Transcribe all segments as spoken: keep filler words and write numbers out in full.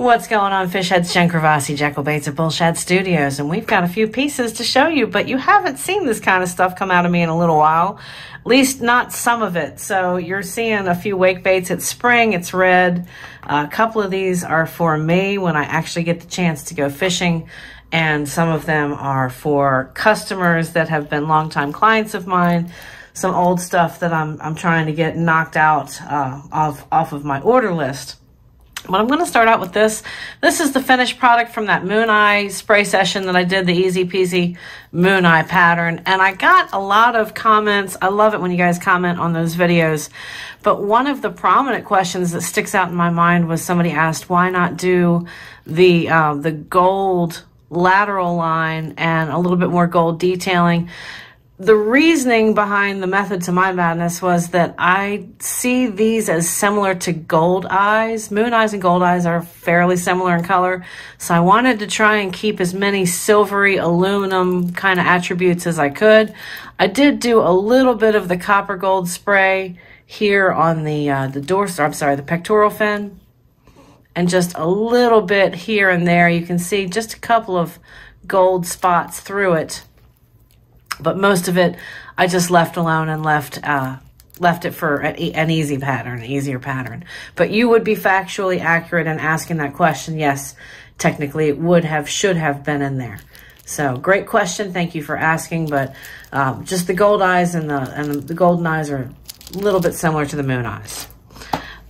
What's going on, fish heads? Jen Kravassi, Jekyll Baits at Bullshad Studios, and we've got a few pieces to show you, but you haven't seen this kind of stuff come out of me in a little while, at least not some of it. So you're seeing a few wake baits. It's spring, it's red. Uh, a couple of these are for me when I actually get the chance to go fishing, and some of them are for customers that have been longtime clients of mine. Some old stuff that I'm, I'm trying to get knocked out uh, off, off of my order list. But I'm going to start out with this. This is the finished product from that Moon Eye spray session that I did, the easy peasy Moon Eye pattern. And I got a lot of comments. I love it when you guys comment on those videos. But one of the prominent questions that sticks out in my mind was somebody asked, why not do the, uh, the gold lateral line and a little bit more gold detailing? The reasoning behind the method to my madness was that I see these as similar to gold eyes. Moon eyes and gold eyes are fairly similar in color. So I wanted to try and keep as many silvery aluminum kind of attributes as I could. I did do a little bit of the copper gold spray here on the, uh, the dorsal, I'm sorry, the pectoral fin. And just a little bit here and there. You can see just a couple of gold spots through it. But most of it, I just left alone and left uh, left it for an, e an easy pattern, an easier pattern. But you would be factually accurate in asking that question. Yes, technically it would have, should have been in there. So great question. Thank you for asking. But um, just the gold eyes and the, and the golden eyes are a little bit similar to the moon eyes.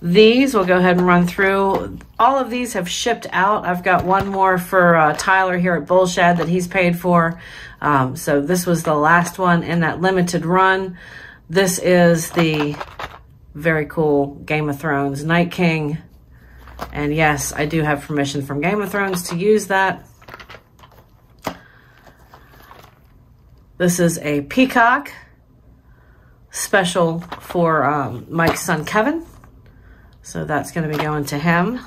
These, we'll go ahead and run through. All of these have shipped out. I've got one more for uh, Tyler here at Bullshad that he's paid for. Um, so this was the last one in that limited run. This is the very cool Game of Thrones Night King. And yes, I do have permission from Game of Thrones to use that. This is a peacock special for um, Mike's son, Kevin. So that's going to be going to him.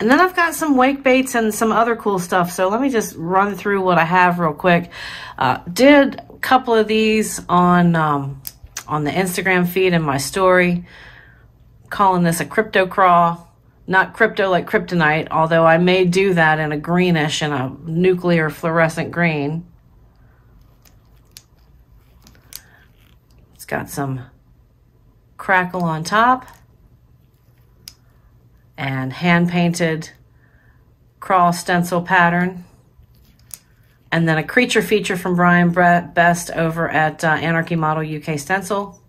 And then I've got some wake baits and some other cool stuff. So let me just run through what I have real quick. Uh, did a couple of these on, um, on the Instagram feed and my story. Calling this a crypto crawl. Not crypto like kryptonite, although I may do that in a greenish and a nuclear fluorescent green. It's got some crackle on top. And hand-painted crawl stencil pattern. And then a creature feature from Brian Brett Best over at uh, Anarchy Model U K Stencil.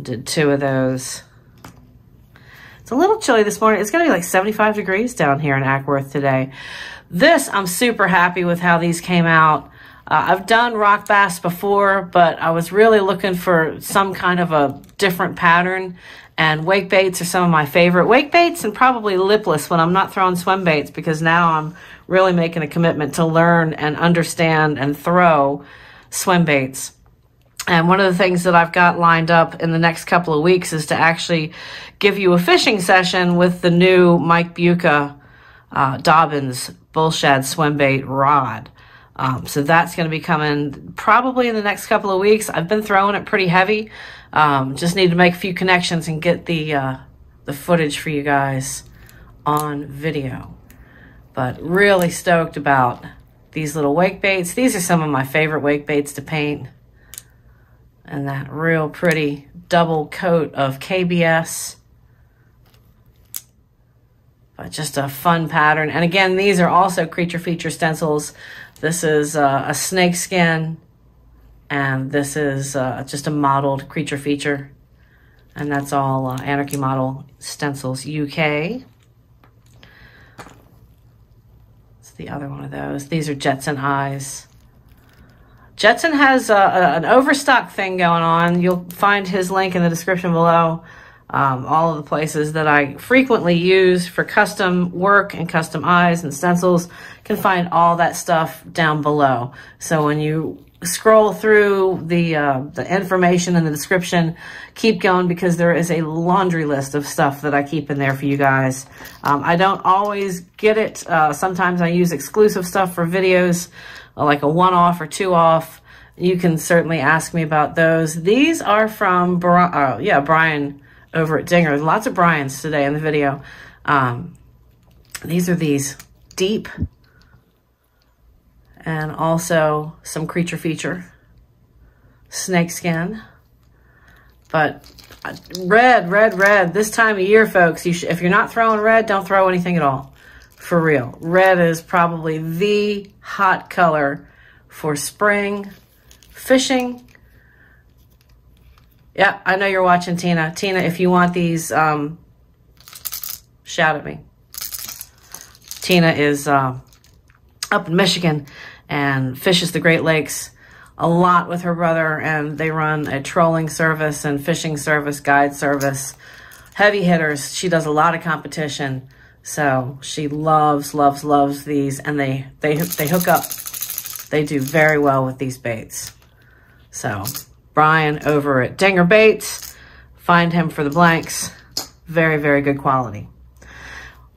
Did two of those. It's a little chilly this morning. It's going to be like seventy-five degrees down here in Ackworth today. This, I'm super happy with how these came out. Uh, I've done rock bass before, but I was really looking for some kind of a different pattern, and wake baits are some of my favorite. Wake baits and probably lipless when I'm not throwing swim baits, because now I'm really making a commitment to learn and understand and throw swim baits. And one of the things that I've got lined up in the next couple of weeks is to actually give you a fishing session with the new Mike Buca uh, Dobbins Bullshad swim bait rod. Um, so that's going to be coming probably in the next couple of weeks. I've been throwing it pretty heavy. Um, just need to make a few connections and get the, uh, the footage for you guys on video. But really stoked about these little wake baits. These are some of my favorite wake baits to paint. And that real pretty double coat of K B S. But just a fun pattern. And again, these are also creature feature stencils. This is uh, a snake skin, and this is uh, just a modeled creature feature. And that's all uh, Anarchy Model Stencils U K. It's the other one of those. These are Jettson eyes. Jettson has a, a, an overstock thing going on. You'll find his link in the description below. Um, all of the places that I frequently use for custom work and custom eyes and stencils, can find all that stuff down below. So when you scroll through the, uh, the information in the description, keep going, because there is a laundry list of stuff that I keep in there for you guys. Um, I don't always get it. Uh, sometimes I use exclusive stuff for videos, like a one-off or two-off. You can certainly ask me about those. These are from, Bri- uh, yeah, Brian over at Dinger. Lots of Brian's today in the video. Um, these are these deep and also some creature feature, snake skin. But red, red, red. This time of year, folks, you should, if you're not throwing red, don't throw anything at all. For real. Red is probably the hot color for spring fishing. Yeah, I know you're watching, Tina. Tina, if you want these, um, shout at me. Tina is uh, up in Michigan and fishes the Great Lakes a lot with her brother, and they run a trolling service and fishing service, guide service, heavy hitters. She does a lot of competition, so she loves, loves, loves these, and they, they, they hook up. They do very well with these baits. So Brian over at Dinger Baits, find him for the blanks. Very, very good quality.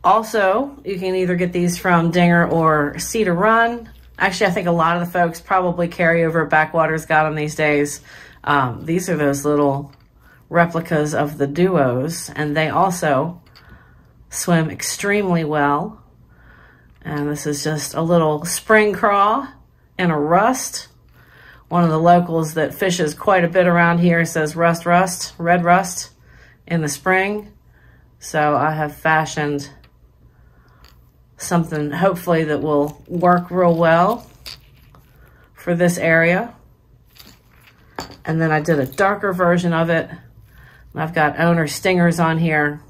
Also, you can either get these from Dinger or Cedar Run. Actually, I think a lot of the folks probably carry over Backwater's got them these days. Um, these are those little replicas of the duos, and they also swim extremely well. And this is just a little spring craw and a rust. One of the locals that fishes quite a bit around here says rust, rust, red rust in the spring. So I have fashioned something hopefully that will work real well for this area. And then I did a darker version of it. I've got owner stingers on here.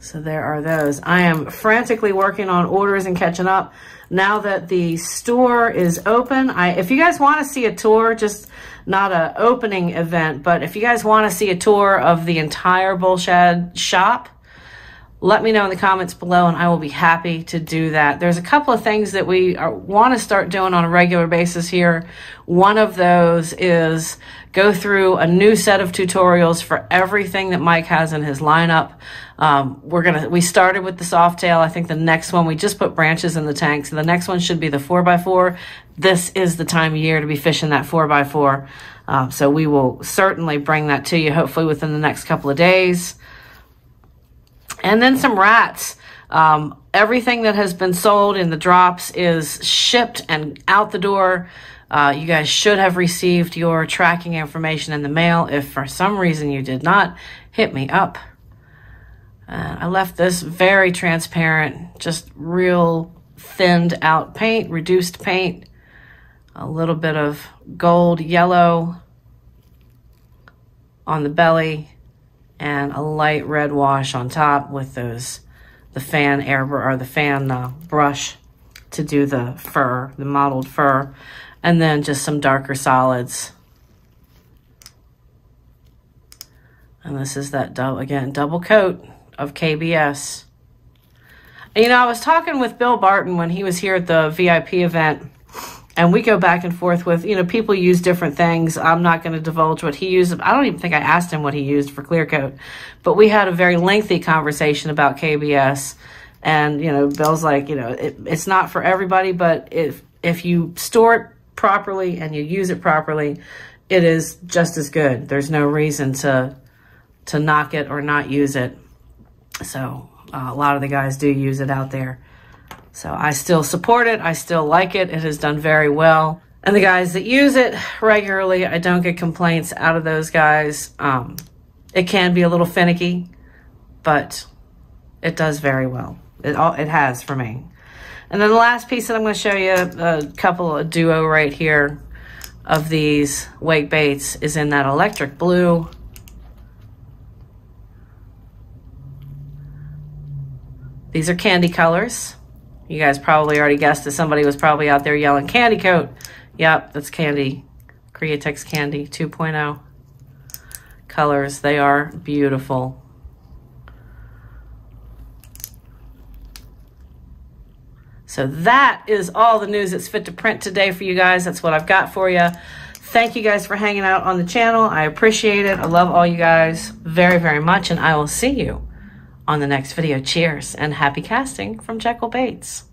So there are those. I am frantically working on orders and catching up. Now that the store is open, I if you guys want to see a tour, just not an opening event, but if you guys want to see a tour of the entire Bullshad shop, let me know in the comments below and I will be happy to do that. There's a couple of things that we are, want to start doing on a regular basis here. One of those is go through a new set of tutorials for everything that Mike has in his lineup. Um, we're gonna, we started with the soft tail. I think the next one, we just put branches in the tanks. So the next one should be the four by four. This is the time of year to be fishing that four by four. Um, so we will certainly bring that to you, hopefully within the next couple of days. And then some rats. Um, everything that has been sold in the drops is shipped and out the door. Uh, you guys should have received your tracking information in the mail. If for some reason you did not, hit me up. Uh, I left this very transparent, just real thinned out paint, reduced paint, a little bit of gold yellow on the belly, and a light red wash on top with those, the fan air or the fan uh, brush to do the fur, the mottled fur. And then just some darker solids. And this is that, double, again, double coat of K B S. And, you know, I was talking with Bill Barton when he was here at the V I P event, and we go back and forth with, you know, people use different things. I'm not going to divulge what he used. I don't even think I asked him what he used for clear coat. But we had a very lengthy conversation about K B S. And, you know, Bill's like, you know, it, it's not for everybody, but if, if you store it properly and you use it properly, it is just as good. There's no reason to to knock it or not use it. So uh, a lot of the guys do use it out there. So I still support it. I still like it. It has done very well. And the guys that use it regularly, I don't get complaints out of those guys. Um, it can be a little finicky, but it does very well. It all, it has for me. And then the last piece that I'm going to show you, a couple of duo right here of these wake baits, is in that electric blue. These are candy colors. You guys probably already guessed that somebody was probably out there yelling Candy Coat. Yep, that's Candy. Createx Candy two point oh colors. They are beautiful. So that is all the news that's fit to print today for you guys. That's what I've got for you. Thank you guys for hanging out on the channel. I appreciate it. I love all you guys very, very much, and I will see you on the next video. Cheers, and happy casting from Jekyll Baits.